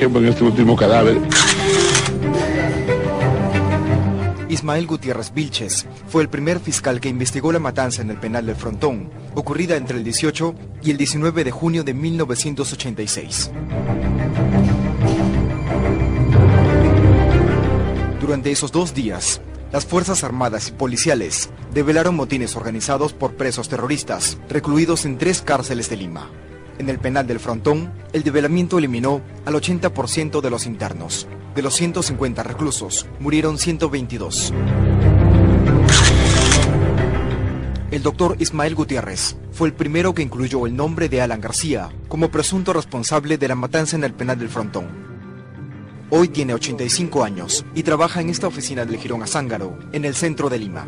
ejemplo, en este último cadáver. Ismael Gutiérrez Vilches fue el primer fiscal que investigó la matanza en el penal del Frontón, ocurrida entre el 18 y el 19 de junio de 1986. Durante esos 2 días, las Fuerzas Armadas y policiales develaron motines organizados por presos terroristas, recluidos en 3 cárceles de Lima. En el penal del Frontón, el develamiento eliminó al 80% de los internos. De los 150 reclusos, murieron 122. El doctor Ismael Gutiérrez fue el primero que incluyó el nombre de Alan García como presunto responsable de la matanza en el penal del Frontón. Hoy tiene 85 años y trabaja en esta oficina del Jirón Azángaro, en el centro de Lima.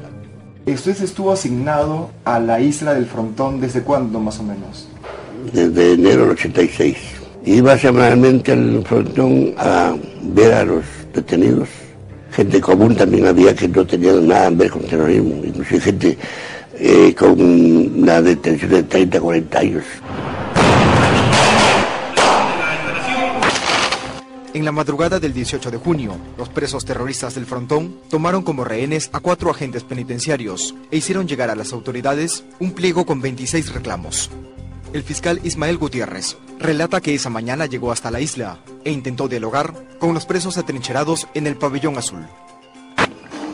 ¿Usted estuvo asignado a la isla del Frontón desde cuándo, más o menos? Desde enero del 86. Iba semanalmente al Frontón a ver a los detenidos. Gente común también había que no tenía nada que ver con terrorismo. Incluso gente con una detención de 30, 40 años. En la madrugada del 18 de junio, los presos terroristas del Frontón tomaron como rehenes a 4 agentes penitenciarios e hicieron llegar a las autoridades un pliego con 26 reclamos. El fiscal Ismael Gutiérrez relata que esa mañana llegó hasta la isla e intentó dialogar con los presos atrincherados en el pabellón azul.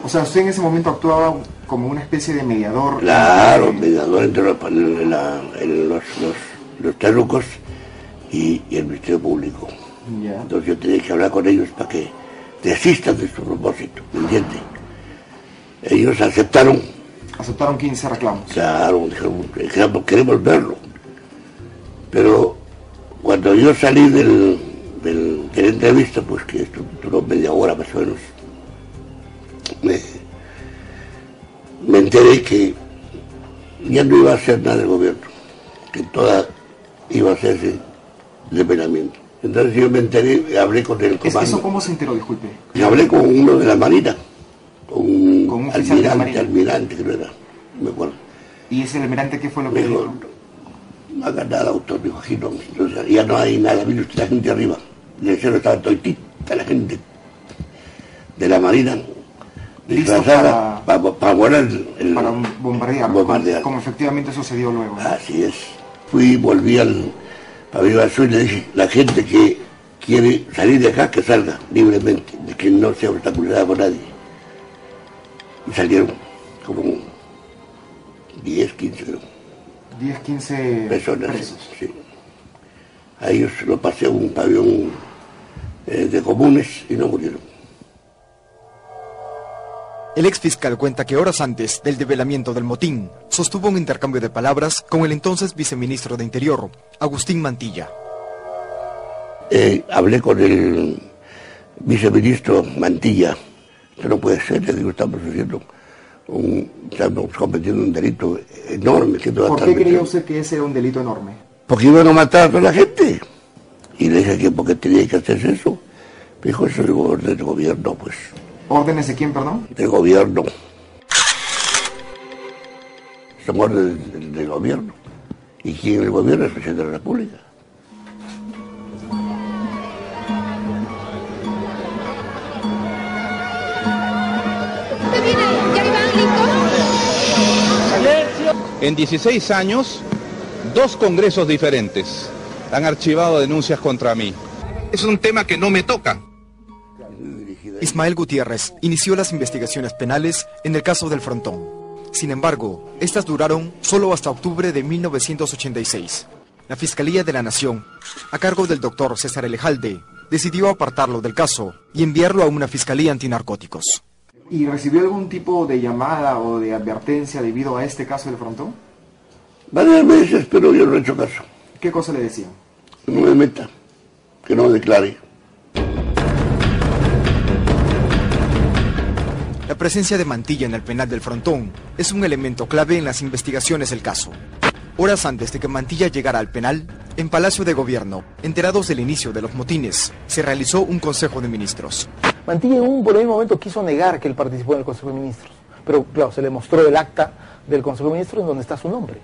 O sea, usted en ese momento actuaba como una especie de mediador. Claro, mediador entre los terrucos y el Ministerio Público. Ya. Entonces yo tenía que hablar con ellos para que desistan de su propósito, ¿me entiendes? Ellos aceptaron. Aceptaron 15 reclamos. Claro, dijeron, queremos verlo. Pero cuando yo salí de la entrevista, pues que esto duró media hora más o menos, me enteré que ya no iba a hacer nada el gobierno, que toda iba a hacerse develamiento. Entonces yo me enteré y hablé con el comando. ¿Eso cómo se enteró, disculpe? Y hablé con uno de la Marina, con un almirante creo era, me acuerdo. ¿Y ese almirante qué fue lo que dijo? No haga nada, doctor, me imagino. Entonces, ya no hay nada, mire usted la gente arriba. En el cielo estaba toitita la gente de la Marina, disfrazada para volar para bombardear, como efectivamente sucedió luego. Así es. Fui y volví al pabellón azul y le dije, la gente que quiere salir de acá, que salga libremente, de que no sea obstaculizada por nadie. Y salieron como 10, 15 creo. 10, 15 personas. Presos. Sí. A ellos lo pasé a un pabellón de comunes y no murieron. El exfiscal cuenta que horas antes del develamiento del motín, sostuvo un intercambio de palabras con el entonces viceministro de Interior, Agustín Mantilla. Hablé con el viceministro Mantilla. Esto no puede ser, le digo, estamos haciendo estamos cometiendo un delito enorme. ¿Por qué creía usted que ese era un delito enorme? Porque iban a matar a toda la gente. Y le dije que porque tenía que hacerse eso. Me dijo, eso es orden del gobierno, pues. ¿Órdenes de quién, perdón? Del gobierno. Son órdenes del gobierno. ¿Y quién es el gobierno? Es el presidente de la República. ¿Usted viene ahí? ¿Ya iban listos? En 16 años, 2 congresos diferentes han archivado denuncias contra mí. Es un tema que no me toca. Ismael Gutiérrez inició las investigaciones penales en el caso del Frontón. Sin embargo, estas duraron solo hasta octubre de 1986. La Fiscalía de la Nación, a cargo del doctor César Lejalde, decidió apartarlo del caso y enviarlo a una fiscalía antinarcóticos. ¿Y recibió algún tipo de llamada o de advertencia debido a este caso del Frontón? Varias veces, pero yo no he hecho caso. ¿Qué cosa le decían? Que no me meta, que no me declare. La presencia de Mantilla en el penal del Frontón es un elemento clave en las investigaciones del caso. Horas antes de que Mantilla llegara al penal, en Palacio de Gobierno, enterados del inicio de los motines, se realizó un Consejo de Ministros. Mantilla en un primer momento quiso negar que él participó en el Consejo de Ministros, pero claro, se le mostró el acta del Consejo de Ministros en donde está su nombre.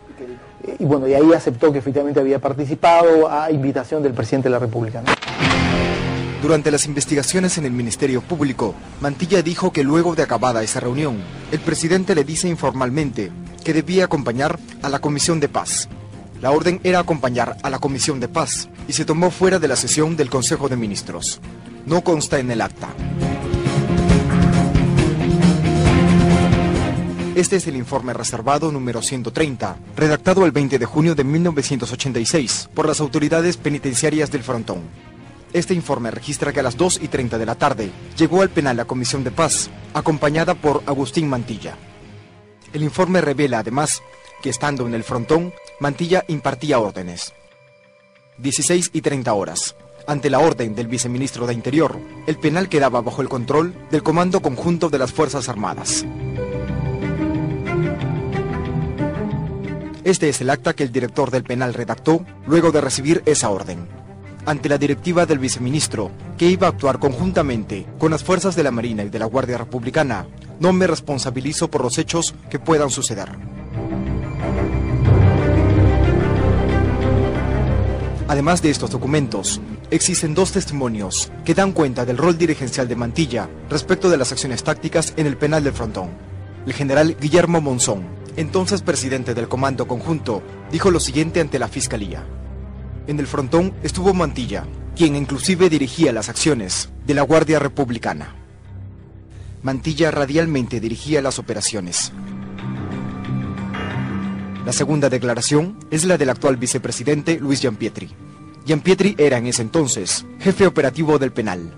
Y bueno, y ahí aceptó que efectivamente había participado a invitación del presidente de la República, ¿no? Durante las investigaciones en el Ministerio Público, Mantilla dijo que luego de acabada esa reunión, el presidente le dice informalmente que debía acompañar a la Comisión de Paz. La orden era acompañar a la Comisión de Paz y se tomó fuera de la sesión del Consejo de Ministros. No consta en el acta. Este es el informe reservado número 130, redactado el 20 de junio de 1986 por las autoridades penitenciarias del Frontón. Este informe registra que a las 2:30 de la tarde llegó al penal la Comisión de Paz, acompañada por Agustín Mantilla. El informe revela además que estando en el Frontón, Mantilla impartía órdenes. 16:30 horas. Ante la orden del viceministro de Interior, el penal quedaba bajo el control del Comando Conjunto de las Fuerzas Armadas. Este es el acta que el director del penal redactó luego de recibir esa orden. Ante la directiva del viceministro, que iba a actuar conjuntamente con las fuerzas de la Marina y de la Guardia Republicana, no me responsabilizo por los hechos que puedan suceder. Además de estos documentos, existen dos testimonios que dan cuenta del rol dirigencial de Mantilla respecto de las acciones tácticas en el penal del Frontón. El general Guillermo Monzón, entonces presidente del Comando Conjunto, dijo lo siguiente ante la Fiscalía. En el Frontón estuvo Mantilla, quien inclusive dirigía las acciones de la Guardia Republicana. Mantilla radialmente dirigía las operaciones. La segunda declaración es la del actual vicepresidente Luis Giampietri. Giampietri era en ese entonces jefe operativo del penal.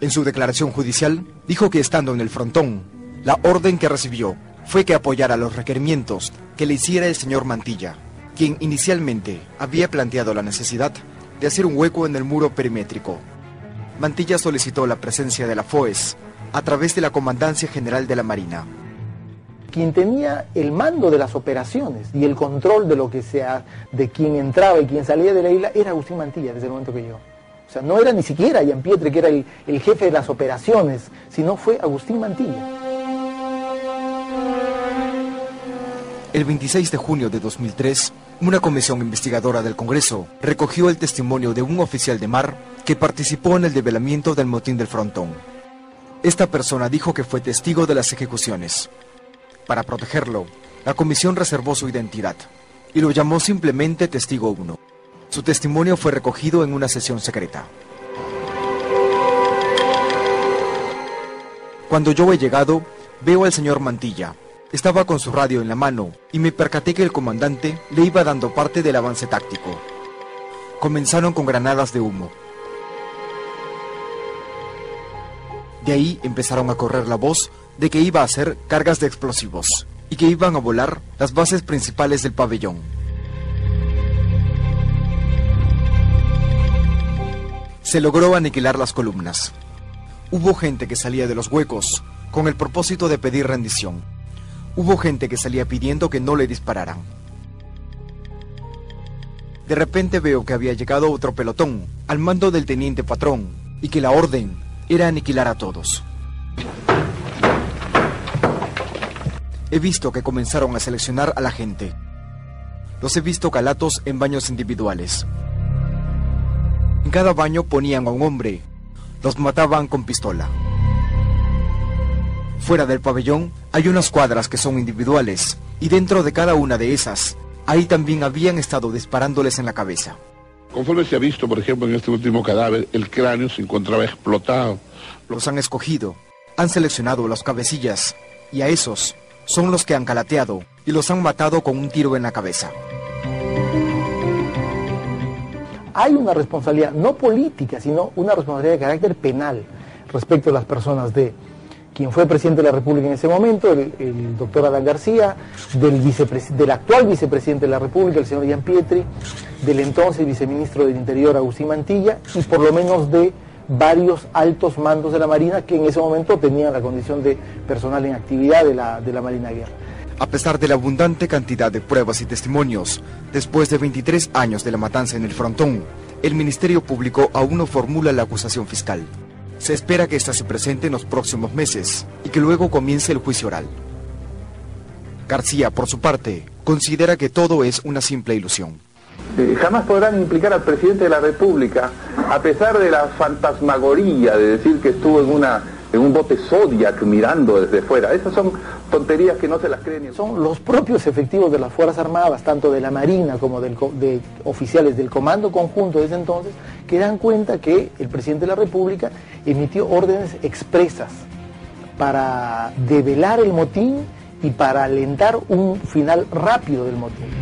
En su declaración judicial dijo que estando en el Frontón, la orden que recibió fue que apoyara los requerimientos que le hiciera el señor Mantilla, quien inicialmente había planteado la necesidad de hacer un hueco en el muro perimétrico. Mantilla solicitó la presencia de la FOES a través de la Comandancia General de la Marina, quien tenía el mando de las operaciones y el control de lo que sea, de quien entraba y quien salía de la isla, era Agustín Mantilla desde el momento que llegó. O sea, no era ni siquiera Giampietri, que era el jefe de las operaciones, sino fue Agustín Mantilla. El 26 de junio de 2003, una comisión investigadora del Congreso recogió el testimonio de un oficial de mar que participó en el develamiento del motín del Frontón. Esta persona dijo que fue testigo de las ejecuciones. Para protegerlo, la comisión reservó su identidad y lo llamó simplemente Testigo 1. Su testimonio fue recogido en una sesión secreta. Cuando yo he llegado, veo al señor Mantilla. Estaba con su radio en la mano y me percaté que el comandante le iba dando parte del avance táctico. Comenzaron con granadas de humo. De ahí empezaron a correr la voz de que iba a hacer cargas de explosivos y que iban a volar las bases principales del pabellón. Se logró aniquilar las columnas. Hubo gente que salía de los huecos con el propósito de pedir rendición. Hubo gente que salía pidiendo que no le dispararan. De repente veo que había llegado otro pelotón al mando del teniente Patrón y que la orden era aniquilar a todos. He visto que comenzaron a seleccionar a la gente. Los he visto calatos en baños individuales. En cada baño ponían a un hombre. Los mataban con pistola. Fuera del pabellón hay unas cuadras que son individuales, y dentro de cada una de esas, ahí también habían estado disparándoles en la cabeza. Conforme se ha visto, por ejemplo, en este último cadáver, el cráneo se encontraba explotado. Los han escogido, han seleccionado los cabecillas, y a esos son los que han calateado y los han matado con un tiro en la cabeza. Hay una responsabilidad, no política, sino una responsabilidad de carácter penal respecto a las personas de quien fue presidente de la República en ese momento, el doctor Alan García, del actual vicepresidente de la República, el señor Giampietri, del entonces viceministro del Interior, Agustín Mantilla, y por lo menos de varios altos mandos de la Marina que en ese momento tenían la condición de personal en actividad de la Marina de Guerra. A pesar de la abundante cantidad de pruebas y testimonios, después de 23 años de la matanza en el Frontón, el Ministerio Público aún no formula la acusación fiscal. Se espera que ésta se presente en los próximos meses y que luego comience el juicio oral. García, por su parte, considera que todo es una simple ilusión. jamás podrán implicar al presidente de la República, a pesar de la fantasmagoría de decir que estuvo en un bote Zodiac mirando desde fuera. Esas son tonterías que no se las creen ni... Son los propios efectivos de las Fuerzas Armadas, tanto de la Marina como de oficiales del Comando Conjunto desde entonces, que dan cuenta que el presidente de la República emitió órdenes expresas para develar el motín y para alentar un final rápido del motín.